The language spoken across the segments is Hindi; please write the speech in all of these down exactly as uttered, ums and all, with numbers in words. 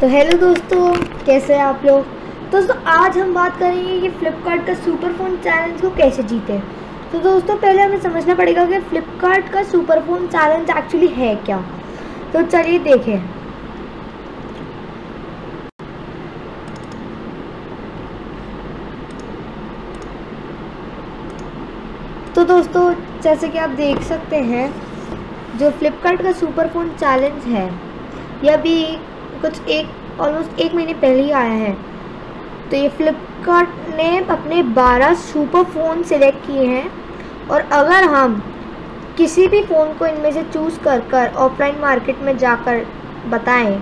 तो हेलो दोस्तों, कैसे हैं आप लोग। दोस्तों आज हम बात करेंगे कि फ़्लिपकार्ट का सुपर फ़ोन चैलेंज को कैसे जीते। तो दोस्तों पहले हमें समझना पड़ेगा कि फ़्लिपकार्ट का सुपर फ़ोन चैलेंज एक्चुअली है क्या। तो चलिए देखें। तो दोस्तों जैसे कि आप देख सकते हैं, जो फ़्लिपकार्ट का सुपर फ़ोन चैलेंज है यह भी कुछ एक ऑलमोस्ट एक महीने पहले ही आया है। तो ये फ़्लिपकार्ट ने अपने बारह सुपर फ़ोन सिलेक्ट किए हैं और अगर हम किसी भी फ़ोन को इनमें से चूज़ कर कर ऑफ़लाइन मार्केट में जाकर बताएं,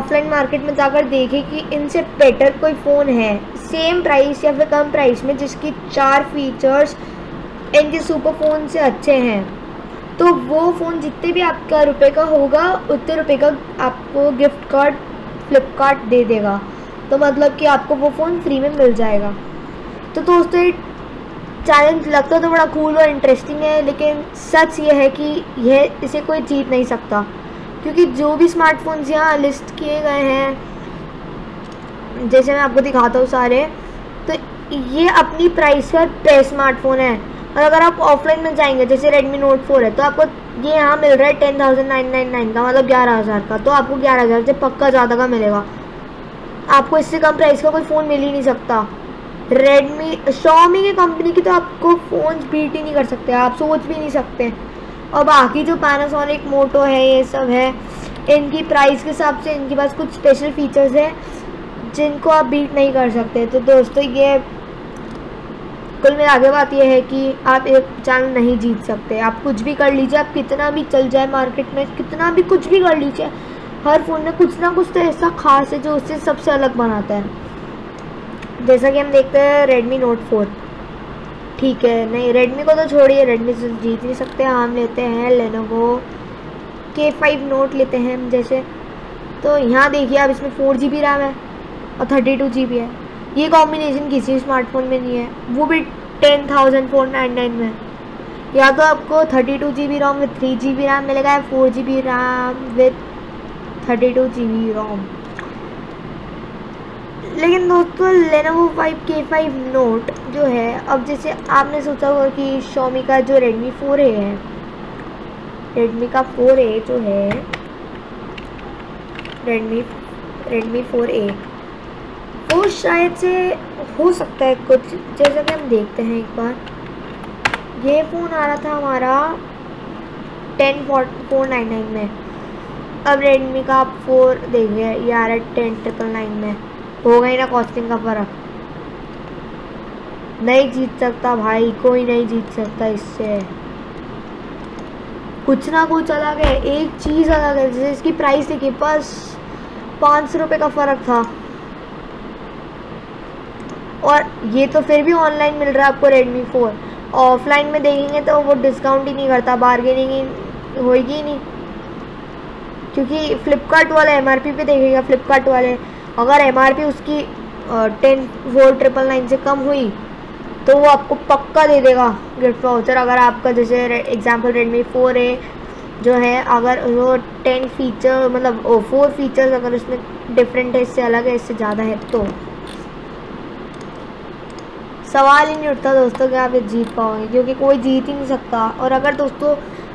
ऑफ़लाइन मार्केट में जाकर देखें कि इनसे बेटर कोई फ़ोन है सेम प्राइस या फिर कम प्राइस में जिसकी चार फीचर्स इनके सुपर फ़ोन से अच्छे हैं, तो वो फ़ोन जितने भी आपका रुपए का होगा उतने रुपए का आपको गिफ्ट कार्ड फ्लिपकार्ट दे देगा। तो मतलब कि आपको वो फ़ोन फ्री में मिल जाएगा। तो दोस्तों ये चैलेंज लगता तो बड़ा कूल और इंटरेस्टिंग है, लेकिन सच ये है कि यह इसे कोई जीत नहीं सकता, क्योंकि जो भी स्मार्टफोन्स यहाँ लिस्ट किए गए हैं, जैसे मैं आपको दिखाता हूँ सारे, तो ये अपनी प्राइस पर बेस्ट स्मार्टफोन है। और अगर आप ऑफलाइन में जाएंगे जैसे Redmi Note फोर है तो आपको ये यहाँ मिल रहा है ten thousand nine nine nine का, मतलब ग्यारह हज़ार का। तो आपको ग्यारह हज़ार से पक्का ज़्यादा का मिलेगा, आपको इससे कम प्राइस का कोई फ़ोन मिल ही नहीं सकता। Redmi Xiaomi की कंपनी की तो आपको फ़ोन बीट ही नहीं कर सकते, आप सोच भी नहीं सकते। और बाकी जो Panasonic Moto है ये सब है, इनकी प्राइस के हिसाब से इनके पास कुछ स्पेशल फीचर्स हैं जिनको आप बीट नहीं कर सकते। तो दोस्तों ये कुल में आगे बात यह है कि आप एक चैनल नहीं जीत सकते। आप कुछ भी कर लीजिए, आप कितना भी चल जाए मार्केट में, कितना भी कुछ भी कर लीजिए, हर फ़ोन में कुछ ना कुछ तो ऐसा खास है जो उससे सबसे अलग बनाता है। जैसा कि हम देखते हैं Redmi Note फोर, ठीक है, नहीं Redmi को तो छोड़िए, Redmi से जीत नहीं सकते। हम लेते हैं Lenovo K फ़ाइव Note लेते हैं हम जैसे, तो यहाँ देखिए आप इसमें फोर जी बी रैम है और थर्टी टू जी बी है। ये कॉम्बिनेशन किसी स्मार्टफोन में नहीं है, वो भी ten thousand four nine nine में। या तो आपको thirty two G B ROM with three G B RAM मिलेगा या four G B RAM with thirty two G B ROM. लेकिन दोस्तों Lenovo K फ़ाइव Note जो है, अब जैसे आपने सोचा होगा कि Xiaomi का जो Redmi फोर है, Redmi का फोर ए जो है, Redmi Redmi फोर ए वो शायद से हो सकता है कुछ, जैसा कि हम देखते हैं एक बार। ये फ़ोन आ रहा था हमारा टेन फोर नाइन नाइन में, अब रेडमी का आप फोर देखिए ये आ रहा है टेन ट्रिपल नाइन में। हो गई ना कॉस्टिंग का फ़र्क। नहीं जीत सकता भाई, कोई नहीं जीत सकता इससे। कुछ ना कुछ अलग है, एक चीज़ अलग है। जैसे इसकी प्राइस देखिए, बस पाँच सौ रुपये का फ़र्क था, और ये तो फिर भी ऑनलाइन मिल रहा है आपको Redmi फोर। ऑफलाइन में देखेंगे तो वो डिस्काउंट ही नहीं करता, बार्गेनिंग ही होगी ही नहीं, क्योंकि फ़्लिपकार्ट वाला एम आर पी पर देखेगा। फ़्लिपकार्ट वाले अगर एम आर पी उसकी टेन फोर ट्रिपल नाइन से कम हुई तो वो आपको पक्का दे देगा गिफ्ट वाउचर। अगर आपका जैसे एग्जाम्पल Redmi फोर ए जो है, अगर वो टेन फीचर मतलब फोर फीचर्स अगर उसमें डिफरेंट है, इससे अलग है, इससे ज़्यादा है, तो सवाल ही नहीं उठता दोस्तों कि आप ये जीत पाओगे, क्योंकि कोई जीत ही नहीं सकता। और अगर दोस्तों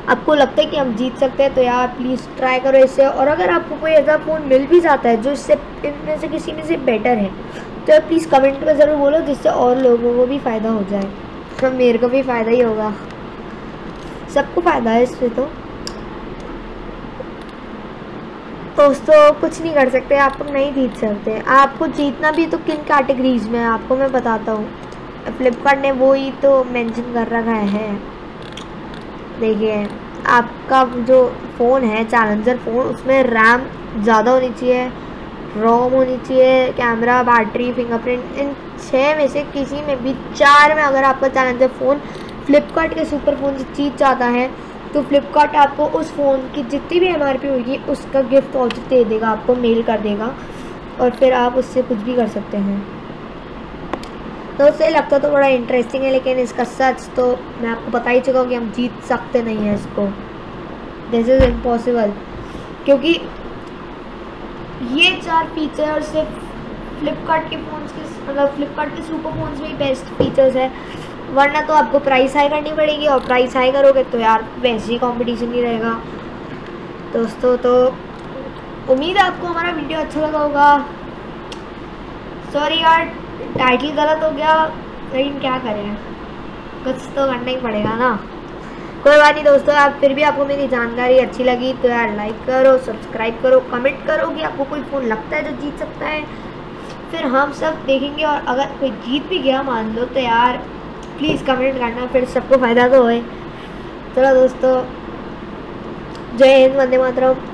आपको लगता है कि हम जीत सकते हैं तो यार प्लीज़ ट्राई करो इससे। और अगर आपको कोई ऐसा फ़ोन मिल भी जाता है जो इससे इनमें से किसी में से बेटर है तो प्लीज़ कमेंट में ज़रूर बोलो, जिससे और लोगों को भी फ़ायदा हो जाए। तो मेरे को भी फ़ायदा ही होगा, सबको फ़ायदा है इससे। तो दोस्तों कुछ नहीं कर सकते, आप नहीं जीत सकते। आपको जीतना भी तो किन कैटेगरीज में है आपको मैं बताता हूँ। फ्लिपकार्ट ने वो ही तो मेंशन कर रखा है। देखिए आपका जो फ़ोन है चैलेंजर फ़ोन, उसमें रैम ज़्यादा होनी चाहिए, रोम होनी चाहिए, कैमरा, बैटरी, फिंगरप्रिंट, इन छः में से किसी में भी चार में अगर आपका चैलेंजर फ़ोन फ़्लिपकार्ट के सुपर फ़ोन से जीत जाता है तो फ़्लिपकार्ट आपको उस फ़ोन की जितनी भी एम आर पी होगी उसका गिफ्ट वाउचर दे देगा, आपको मेल कर देगा और फिर आप उससे कुछ भी कर सकते हैं। तो उससे लगता तो बड़ा इंटरेस्टिंग है, लेकिन इसका सच तो मैं आपको बता ही चुका हूँ कि हम जीत सकते नहीं हैं इसको। दिस इज़ इम्पॉसिबल, क्योंकि ये चार फीचर्स सिर्फ फ्लिपकार्ट के फ़ोन्स के मतलब फ्लिपकार्ट के सुपर फोन्स में ही बेस्ट फीचर्स है, वरना तो आपको प्राइस हाई करनी पड़ेगी, और प्राइस हाई करोगे तो यार वैसे ही कॉम्पिटिशन ही रहेगा। दोस्तों तो उम्मीद है आपको हमारा वीडियो अच्छा लगा होगा। सॉरी यार टाइटल गलत हो गया, लेकिन क्या करें, कुछ तो करना ही पड़ेगा ना। कोई बात नहीं दोस्तों, आप फिर भी आपको मेरी जानकारी अच्छी लगी तो यार लाइक करो, सब्सक्राइब करो, कमेंट करो कि आपको कोई फ़ोन लगता है जो जीत सकता है, फिर हम सब देखेंगे। और अगर कोई जीत भी गया मान लो तो यार प्लीज़ कमेंट करना, फिर सबको फ़ायदा तो होए। चलो दोस्तों, जय हिंद, वंदे मातरम।